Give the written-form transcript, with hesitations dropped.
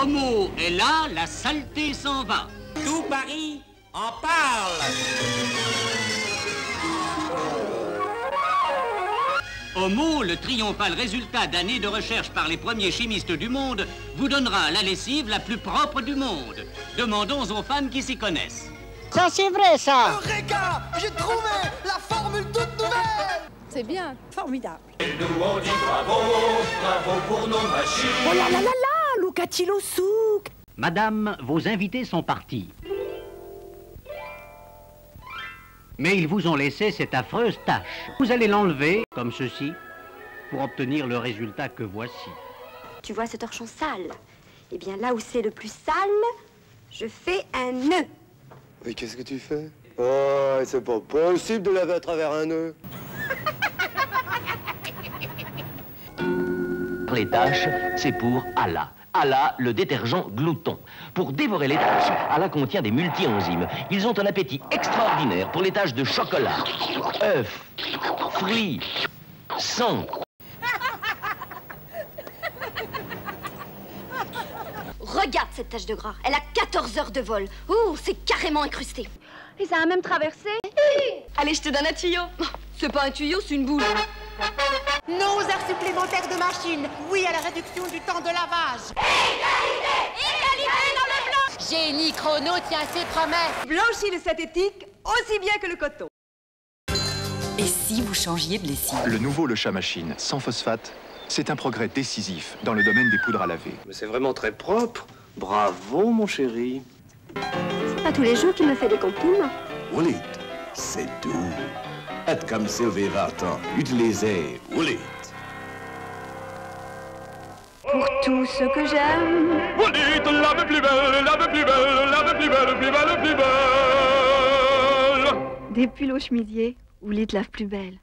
Omo est là, la saleté s'en va. Tout Paris en parle. Omo, le triomphal résultat d'années de recherche par les premiers chimistes du monde, vous donnera la lessive la plus propre du monde. Demandons aux femmes qui s'y connaissent. Ça, c'est vrai, ça. Eureka, j'ai trouvé la formule toute nouvelle. C'est bien, formidable. Et nous, on dit bravo, bravo pour nos machines. Oh là là là là, look-a-t-il au souk. Madame, vos invités sont partis. Mais ils vous ont laissé cette affreuse tâche. Vous allez l'enlever, comme ceci, pour obtenir le résultat que voici. Tu vois ce torchon sale? Eh bien, là où c'est le plus sale, je fais un nœud. Mais qu'est-ce que tu fais? Oh, c'est pas possible de laver à travers un nœud. Les tâches, c'est pour Ala. Ala, le détergent glouton. Pour dévorer les tâches, Ala contient des multi-enzymes. Ils ont un appétit extraordinaire pour les tâches de chocolat, œufs, fruits, sang. Regarde cette tache de gras, elle a 14 heures de vol. Ouh, c'est carrément incrusté. Et ça a même traversé. Allez, je te donne un tuyau. C'est pas un tuyau, c'est une boule. Non aux heures supplémentaires de machines. Oui à la réduction du temps de lavage. Égalité, égalité dans le blanc. Génie Chrono tient ses promesses. Blanchit le synthétique aussi bien que le coton. Et si vous changiez de lessive? Le nouveau Le Chat machine sans phosphate, c'est un progrès décisif dans le domaine des poudres à laver. Mais c'est vraiment très propre. Bravo, mon chéri. C'est pas tous les jours qu'il me fait des compliments. Woolite, c'est doux. Comme Sylvie Vartan, utilisez Woolite. Pour tout ce que j'aime. Woolite, la plus belle, la plus belle, la plus belle, plus belle, plus belle. Des pulls au chemisier, Woolite lave plus belle.